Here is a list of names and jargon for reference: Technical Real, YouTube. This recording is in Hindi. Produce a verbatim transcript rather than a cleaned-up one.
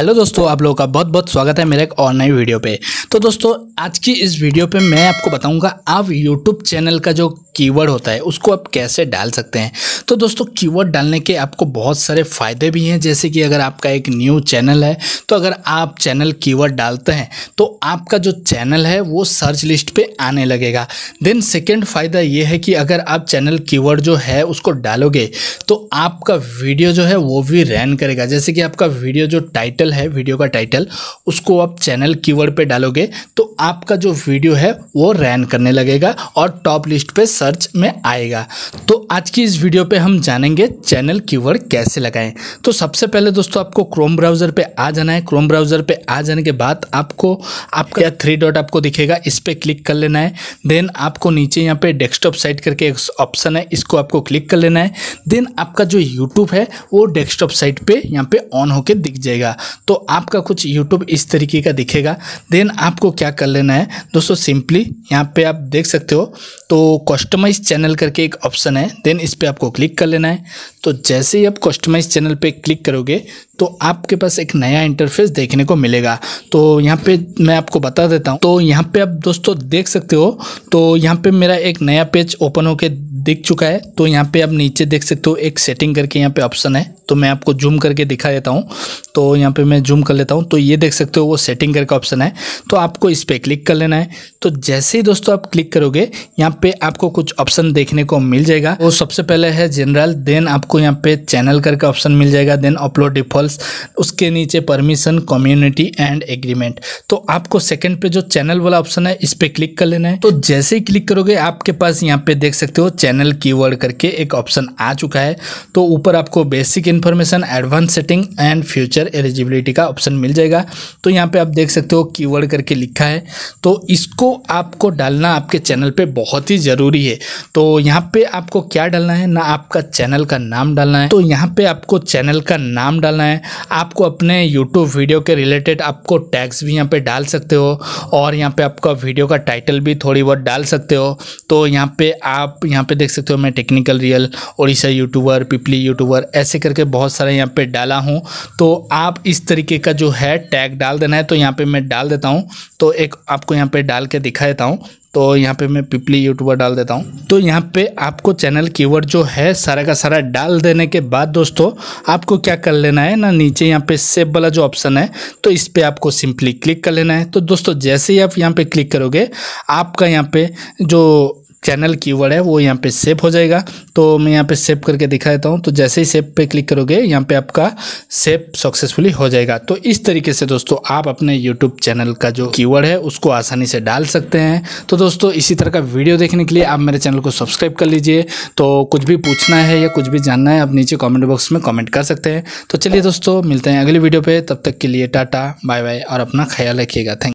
हेलो दोस्तों, आप लोगों का बहुत बहुत स्वागत है मेरे एक और नई वीडियो पे। तो दोस्तों, आज की इस वीडियो पे मैं आपको बताऊंगा आप YouTube चैनल का जो कीवर्ड होता है उसको आप कैसे डाल सकते हैं। तो दोस्तों, कीवर्ड डालने के आपको बहुत सारे फ़ायदे भी हैं, जैसे कि अगर आपका एक न्यू चैनल है तो अगर आप चैनल कीवर्ड डालते हैं तो आपका जो चैनल है वो सर्च लिस्ट पर आने लगेगा। देन सेकेंड फ़ायदा ये है कि अगर आप चैनल कीवर्ड जो है उसको डालोगे तो आपका वीडियो जो है वो भी रैंक करेगा। जैसे कि आपका वीडियो जो टाइटल है, वीडियो का टाइटल, उसको आप चैनल कीवर्ड पे डालोगे तो आपका जो वीडियो है वो रैंक करने लगेगा और टॉप लिस्ट पे सर्च में आएगा। तो आज की इस वीडियो पे हम जानेंगे चैनल कीवर्ड कैसे लगाएं। तो सबसे पहले दोस्तों आपको क्रोम ब्राउजर पे आ जाना है। क्रोम ब्राउजर पे आ जाने के बाद आपको आपका थ्री डॉट आपको दिखेगा, इस पर क्लिक कर लेना है। देन आपको नीचे यहाँ पे डेस्कटॉप साइट करके एक ऑप्शन है, इसको आपको क्लिक कर लेना है। देन आपका जो यूट्यूब है वो डेस्कटॉप साइट पे यहाँ पे ऑन होके दिख जाएगा। तो आपका कुछ YouTube इस तरीके का दिखेगा। देन आपको क्या कर लेना है दोस्तों, सिंपली यहाँ पे आप देख सकते हो तो कस्टमाइज चैनल करके एक ऑप्शन है, देन इस पर आपको क्लिक कर लेना है। तो जैसे ही आप कस्टमाइज चैनल पे क्लिक करोगे तो आपके पास एक नया इंटरफेस देखने को मिलेगा। तो यहाँ पे मैं आपको बता देता हूँ। तो यहाँ पे आप दोस्तों देख सकते हो, तो यहाँ पे मेरा एक नया पेज ओपन होके दिख चुका है। तो यहाँ पे आप नीचे देख सकते हो एक सेटिंग करके यहाँ पे ऑप्शन है, तो मैं आपको जूम करके दिखा देता हूँ। तो यहाँ पे मैं जूम कर लेता हूँ। तो ये देख सकते हो वो सेटिंग करके ऑप्शन है, तो आपको इस पर क्लिक कर लेना है। तो जैसे ही दोस्तों आप क्लिक करोगे यहाँ पे आपको कुछ ऑप्शन देखने को मिल जाएगा। वो सबसे पहले है जनरल, देन आपको यहाँ पे चैनल करके ऑप्शन मिल जाएगा, देन अपलोड डिफॉल्ट, उसके नीचे परमिशन, कम्युनिटी एंड एग्रीमेंट। तो आपको सेकेंड पे जो चैनल वाला ऑप्शन है इस पर क्लिक कर लेना है। तो जैसे ही क्लिक करोगे आपके पास यहाँ पे देख सकते हो चैनल कीवर्ड करके एक ऑप्शन आ चुका है। तो ऊपर आपको basic information, advance setting and future eligibility का ऑप्शन मिल जाएगा। तो यहाँ पे आप देख सकते हो कीवर्ड करके लिखा है, तो इसको आपको डालना आपके चैनल पे बहुत ही ज़रूरी है। तो यहाँ पे आपको क्या डालना है ना, आपका चैनल का नाम डालना है। तो यहाँ पे आपको चैनल का नाम डालना है। आपको अपने यूट्यूब वीडियो के रिलेटेड आपको टैग्स भी यहाँ पर डाल सकते हो और यहाँ पर आपका वीडियो का टाइटल भी थोड़ी बहुत डाल सकते हो। तो यहाँ पर आप यहाँ पे देख सकते हो मैं technical real, Odisha YouTuber, Pipili YouTuber, ऐसे करके बहुत सारे यहाँ पे डाला हूँ। तो आप इस तरीके का जो है टैग डाल देना है। तो यहाँ पे मैं डाल देता हूँ, तो एक आपको यहाँ पे डाल के दिखा देता हूँ। तो यहाँ पे मैं पिपली यूट्यूबर डाल देता हूँ। तो यहाँ पे आपको चैनल कीवर्ड जो है सारा का सारा डाल देने के बाद दोस्तों आपको क्या कर लेना है ना, नीचे यहाँ पे सेव वाला जो ऑप्शन है तो इस पे आपको सिंपली क्लिक कर लेना है। तो दोस्तों जैसे ही आप यहाँ पे क्लिक करोगे आपका यहाँ पे जो चैनल कीवर्ड है वो यहाँ पे सेव हो जाएगा। तो मैं यहाँ पे सेव करके दिखा देता हूँ। तो जैसे ही सेव पे क्लिक करोगे यहाँ पे आपका सेव सक्सेसफुली हो जाएगा। तो इस तरीके से दोस्तों आप अपने यूट्यूब चैनल का जो कीवर्ड है उसको आसानी से डाल सकते हैं। तो दोस्तों इसी तरह का वीडियो देखने के लिए आप मेरे चैनल को सब्सक्राइब कर लीजिए। तो कुछ भी पूछना है या कुछ भी जानना है आप नीचे कॉमेंट बॉक्स में कॉमेंट कर सकते हैं। तो चलिए दोस्तों, मिलते हैं अगली वीडियो पर। तब तक के लिए टाटा बाय बाय और अपना ख्याल रखिएगा। थैंक